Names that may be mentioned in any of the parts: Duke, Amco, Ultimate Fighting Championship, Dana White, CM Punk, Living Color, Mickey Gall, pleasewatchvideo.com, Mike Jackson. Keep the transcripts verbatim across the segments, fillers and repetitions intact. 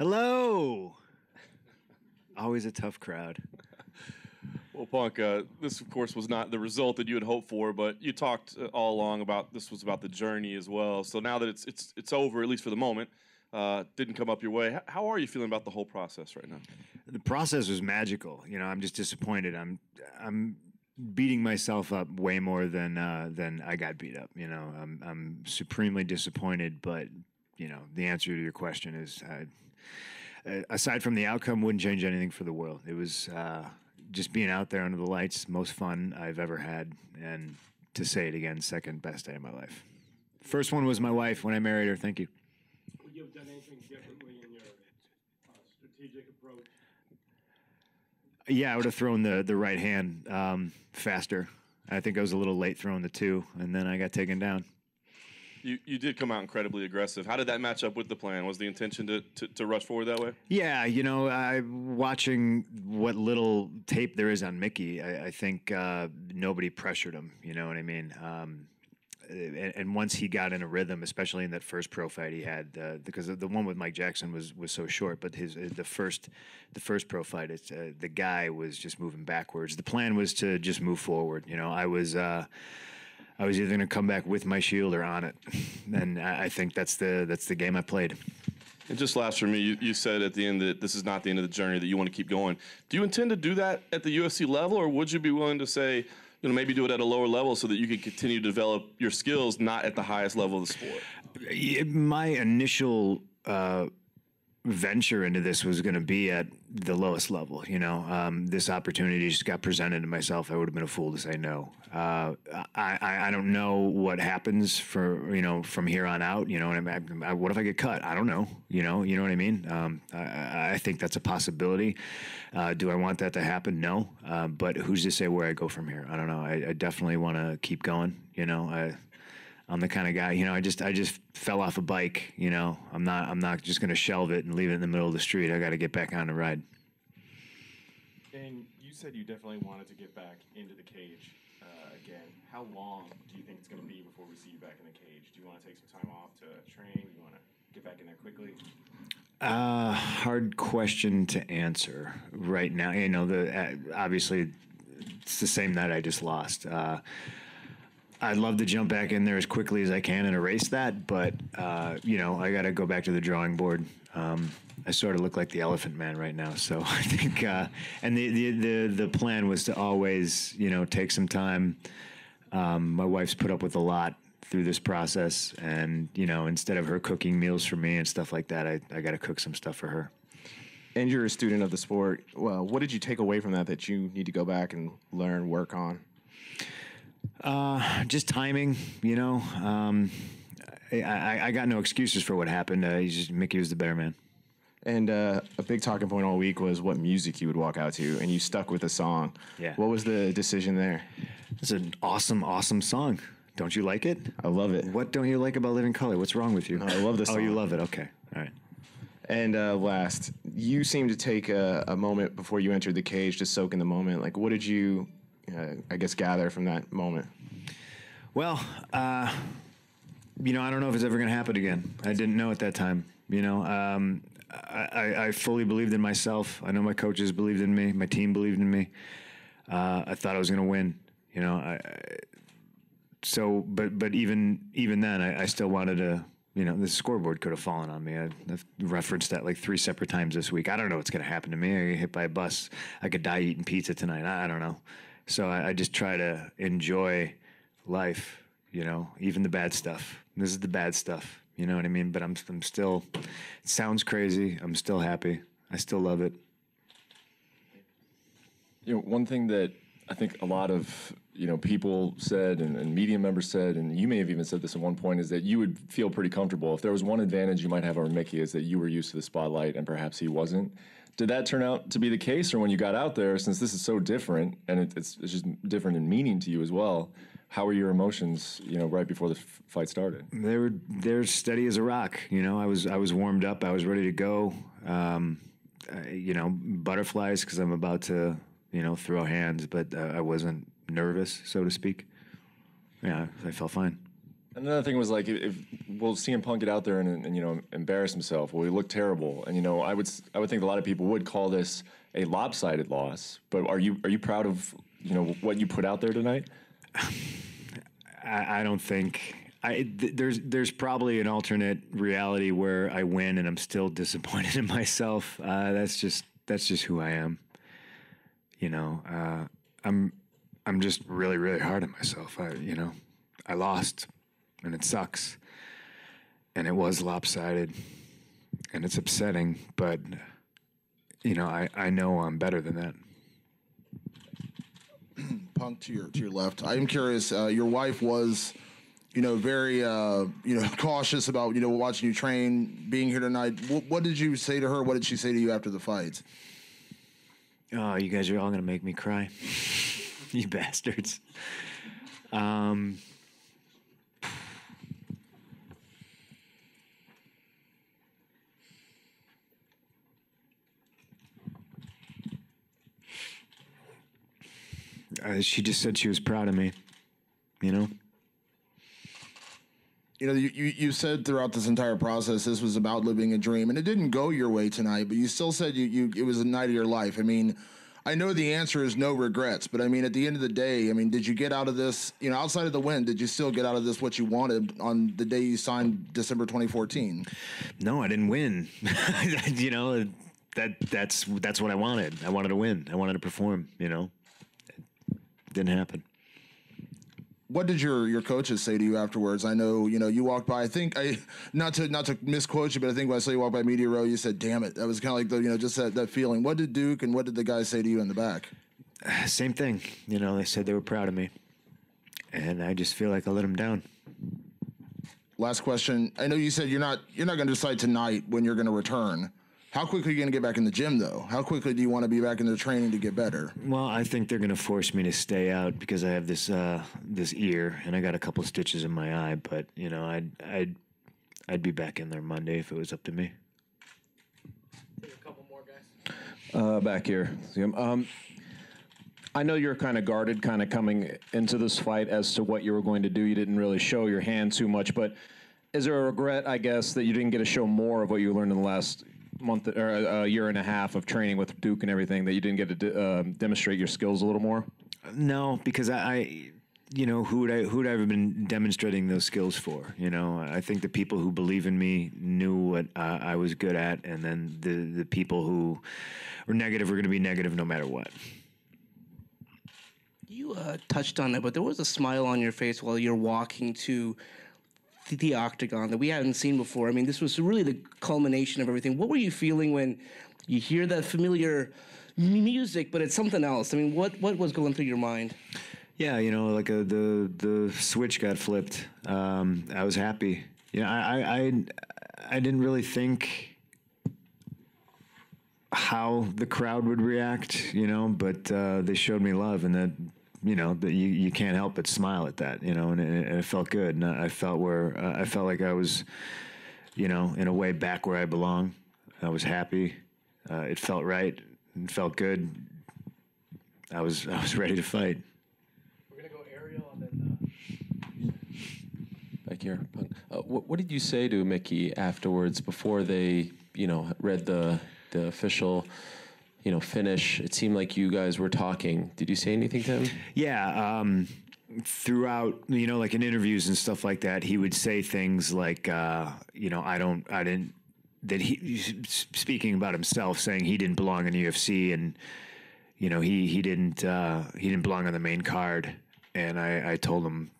Hello. Always a tough crowd. Well, Punk, uh, this, of course, was not the result that you had hoped for, but you talked uh, all along about this was about the journey as well. So now that it's it's it's over, at least for the moment, uh, didn't come up your way. H- how are you feeling about the whole process right now? The process was magical. You know, I'm just disappointed. I'm I'm beating myself up way more than uh, than I got beat up. You know, I'm I'm supremely disappointed. But you know, the answer to your question is, I, aside from the outcome, wouldn't change anything for the world. It was. Uh, Just being out there under the lights, most fun I've ever had. And to say it again, second best day of my life. First one was my wife when I married her. Thank you. Would you have done anything differently in your uh, strategic approach? Yeah, I would have thrown the, the right hand um, faster. I think I was a little late throwing the two, and then I got taken down. You you did come out incredibly aggressive. How did that match up with the plan? Was the intention to, to, to rush forward that way? Yeah, you know, I, watching what little tape there is on Mickey, I, I think uh, nobody pressured him, you know what I mean? Um, and, and once he got in a rhythm, especially in that first pro fight he had, uh, because the one with Mike Jackson was, was so short, but his the first the first pro fight, it's, uh, the guy was just moving backwards. The plan was to just move forward. You know, I was... Uh, I was either going to come back with my shield or on it, and I think that's the that's the game I played. And just last for me, you, you said at the end that this is not the end of the journey, that you want to keep going. Do you intend to do that at the U F C level, or would you be willing to say, you know, maybe do it at a lower level so that you can continue to develop your skills, not at the highest level of the sport? My initial uh, venture into this was going to be at the lowest level. You know, um, this opportunity just got presented to myself. I would have been a fool to say no. Uh, I, I, I don't know what happens for, you know, from here on out, you know, and I, I, what if I get cut? I don't know. You know, you know what I mean? Um, I, I think that's a possibility. Uh, do I want that to happen? No. Uh, but who's to say where I go from here? I don't know. I, I definitely want to keep going. You know, I, I'm the kind of guy, you know, I just, I just fell off a bike, you know, I'm not, I'm not just going to shelve it and leave it in the middle of the street. I got to get back on the ride. And you said you definitely wanted to get back into the cage uh, again. How long do you think it's going to be before we see you back in the cage? Do you want to take some time off to train? Do you want to get back in there quickly? Uh, hard question to answer right now. You know, the, uh, obviously it's the same night I just lost, uh, I'd love to jump back in there as quickly as I can and erase that, but, uh, you know, I got to go back to the drawing board. Um, I sort of look like the Elephant Man right now, so I think, uh, and the, the, the, the plan was to always, you know, take some time. Um, my wife's put up with a lot through this process, and, you know, instead of her cooking meals for me and stuff like that, I, I got to cook some stuff for her. And you're a student of the sport. Well, what did you take away from that that you need to go back and learn, work on? Uh, just timing, you know, um, I, I, I got no excuses for what happened. Uh, he's just, Mickey was the better man. And, uh, a big talking point all week was what music you would walk out to, and you stuck with a song. Yeah. What was the decision there? It's an awesome, awesome song. Don't you like it? I love it. What don't you like about Living Color? What's wrong with you? No, I love this song. Oh, you love it. Okay. All right. And uh, last, you seemed to take a, a moment before you entered the cage to soak in the moment. Like, what did you... Uh, I guess, gather from that moment? Well, uh, you know, I don't know if it's ever going to happen again. I didn't know at that time. You know, um, I, I fully believed in myself. I know my coaches believed in me. My team believed in me. Uh, I thought I was going to win. You know, I, I, so, but but even even then, I, I still wanted to. You know, the scoreboard could have fallen on me. I've referenced that like three separate times this week. I don't know what's going to happen to me. I get hit by a bus. I could die eating pizza tonight. I, I don't know. So I, I just try to enjoy life, you know, even the bad stuff. This is the bad stuff, you know what I mean? But I'm, I'm still, it sounds crazy. I'm still happy. I still love it. You know, one thing that I think a lot of, you know, people said and, and media members said, and you may have even said this at one point, is that you would feel pretty comfortable. If there was one advantage you might have over Mickey is that you were used to the spotlight and perhaps he wasn't. Did that turn out to be the case, or when you got out there, since this is so different and it, it's, it's just different in meaning to you as well, how were your emotions, you know, right before the f fight started? They were they're steady as a rock. You know, I was I was warmed up. I was ready to go. Um, I, you know, butterflies because I'm about to, you know, throw hands, but uh, I wasn't nervous, so to speak. Yeah, I felt fine. another thing was like, if, if will C M Punk get out there and, and you know, embarrass himself? Will he look terrible? And you know, I would I would think a lot of people would call this a lopsided loss. But are you are you proud of you know what you put out there tonight? I, I don't think. I, th there's there's probably an alternate reality where I win and I'm still disappointed in myself. Uh, that's just that's just who I am. You know, uh, I'm I'm just really really hard on myself. I you know I lost and it sucks and it was lopsided and it's upsetting. But you know I I know I'm better than that. Punk, to your to your left. I am curious. Uh, your wife was, you know, very, uh, you know, cautious about, you know, watching you train, being here tonight. W what did you say to her? What did she say to you after the fight? Oh, you guys are all going to make me cry. You bastards. Um, uh, she just said she was proud of me, you know? You know, you, you, you said throughout this entire process this was about living a dream, and it didn't go your way tonight, but you still said you, you it was a night of your life. I mean, I know the answer is no regrets, but I mean, at the end of the day, I mean, did you get out of this, you know, outside of the win, did you still get out of this what you wanted on the day you signed December twenty fourteen? No, I didn't win. You know, that that's that's what I wanted. I wanted to win. I wanted to perform, you know. It didn't happen. What did your, your coaches say to you afterwards? I know, you know, you walked by, I think, I not to not to misquote you, but I think when I saw you walk by Media Row, you said, damn it. That was kind of like, the, you know, just that, that feeling. What did Duke and what did the guys say to you in the back? Same thing. You know, they said they were proud of me. And I just feel like I let them down. Last question. I know you said you're not, you're not going to decide tonight when you're going to return. How quickly are you going to get back in the gym, though? How quickly do you want to be back in the training to get better? Well, I think they're going to force me to stay out because I have this uh, this ear, and I got a couple of stitches in my eye. But you know, I'd I'd I'd be back in there Monday if it was up to me. A couple more guys. Uh, back here, um, I know you're kind of guarded, kind of coming into this fight as to what you were going to do. You didn't really show your hand too much, but is there a regret, I guess, that you didn't get to show more of what you learned in the last month or a year and a half of training with Duke and everything, that you didn't get to uh, demonstrate your skills a little more? No, because I, I you know, who would I who would I have been demonstrating those skills for? You know, I think the people who believe in me knew what uh, I was good at, and then the the people who were negative were going to be negative no matter what. You uh, touched on that, but there was a smile on your face while you're walking to the octagon that we hadn't seen before. I mean, this was really the culmination of everything. What were you feeling when you hear that familiar music, but it's something else? I mean, what what was going through your mind? Yeah, you know, like a, the the switch got flipped. Um, I was happy. You know, I, I I I didn't really think how the crowd would react. You know, but uh, they showed me love, and that, you know, that you, you can't help but smile at that, you know, and it, and it felt good. And I felt where uh, I felt like I was, you know, in a way back where I belong. I was happy. Uh, it felt right. It felt good. I was I was ready to fight. We're gonna go aerial and then uh... back here. Uh, what, what did you say to Mickey afterwards before they, you know, read the the official, you know, finish? It seemed like you guys were talking. Did you say anything to him? Yeah. Um, throughout, you know, like in interviews and stuff like that, he would say things like, uh, you know, I don't, I didn't, that he, speaking about himself, saying he didn't belong in the U F C, and, you know, he, he didn't, uh, he didn't belong on the main card. And I, I told him,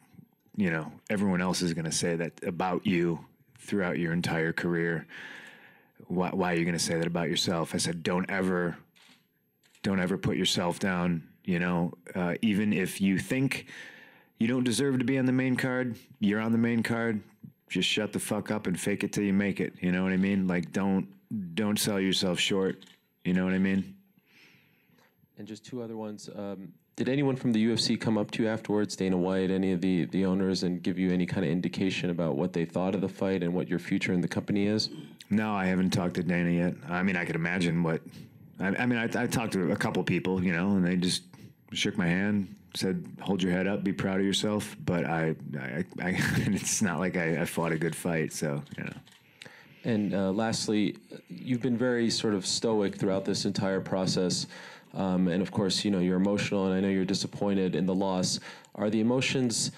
you know, everyone else is going to say that about you throughout your entire career. Why, why are you going to say that about yourself? I said, don't ever, Don't ever put yourself down, you know, uh, even if you think you don't deserve to be on the main card, you're on the main card. Just shut the fuck up and fake it till you make it. You know what I mean? Like, don't don't sell yourself short. You know what I mean? And just two other ones. Um, did anyone from the U F C come up to you afterwards, Dana White, any of the, the owners, and give you any kind of indication about what they thought of the fight and what your future in the company is? No, I haven't talked to Dana yet. I mean, I could imagine what... I mean, I, I talked to a couple people, you know, and they just shook my hand, said, hold your head up, be proud of yourself. But I, I, I it's not like I, I fought a good fight. So, you know. And uh, lastly, you've been very sort of stoic throughout this entire process. Um, and of course, you know, you're emotional, and I know you're disappointed in the loss. Are the emotions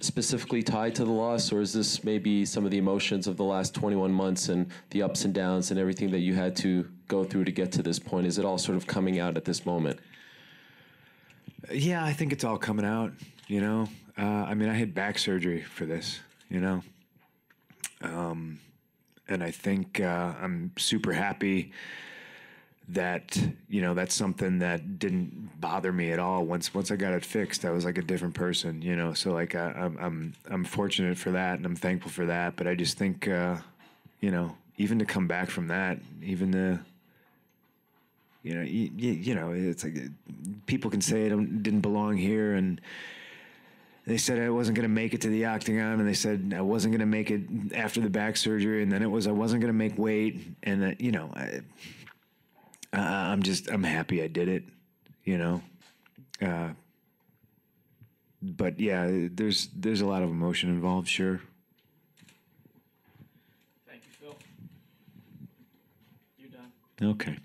specifically tied to the loss, or is this maybe some of the emotions of the last twenty-one months and the ups and downs and everything that you had to go through to get to this point? Is it all sort of coming out at this moment? Yeah, I think it's all coming out, you know. Uh, I mean, I had back surgery for this, you know. Um, and I think uh, I'm super happy that, you know, that's something that didn't bother me at all. Once once I got it fixed, I was like a different person, you know. So like I, I'm I'm I'm fortunate for that, and I'm thankful for that. But I just think, uh, you know, even to come back from that, even to, you know, you, you know, it's like people can say I didn't belong here, and they said I wasn't going to make it to the octagon, and they said I wasn't going to make it after the back surgery, and then it was I wasn't going to make weight, and that, you know, I. Uh, I'm just, I'm happy I did it, you know? Uh, but yeah, there's, there's a lot of emotion involved. Sure. Thank you, Phil. You're done. Okay.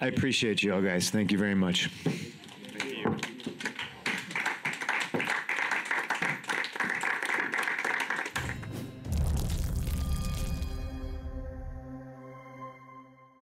I appreciate you all guys. Thank you very much.